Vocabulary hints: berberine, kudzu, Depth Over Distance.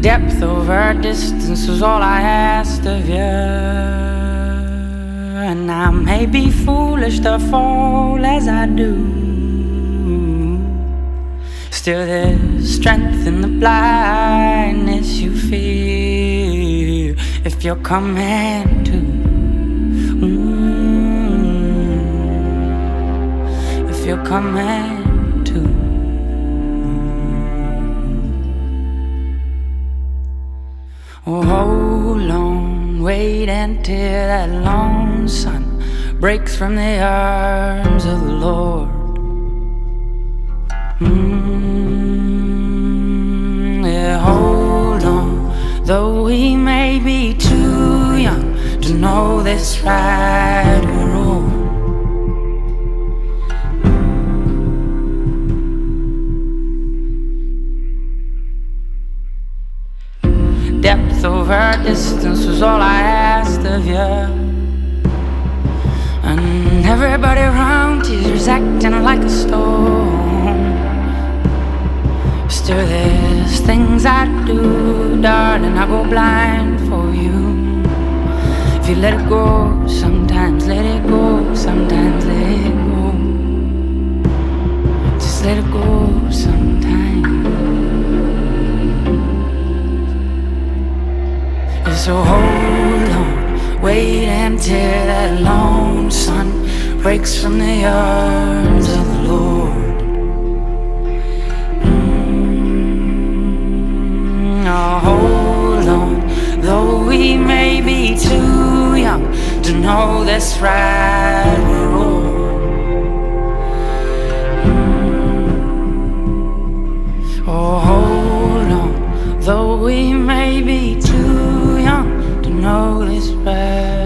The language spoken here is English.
Depth over distance was all I asked of you. And I may be foolish to fall as I do, still there's strength in the blindness you feel if you're coming to. If you're coming to. Oh, hold on, wait until that long sun breaks from the arms of the Lord. Yeah, hold on, though we may be too young to know this right or wrong. Depth over distance was all I asked of you, and everybody around you is acting like a stone. Still there's things I do, darling, I go blind for you. If you let it go, sometimes let it go, sometimes let it go. Just let it go sometimes. So hold on, wait until that long sun breaks from the arms of the Lord. Oh, hold on, though we may be too young to know this right or wrong. Oh, hold on, though we may be too young to know this bad.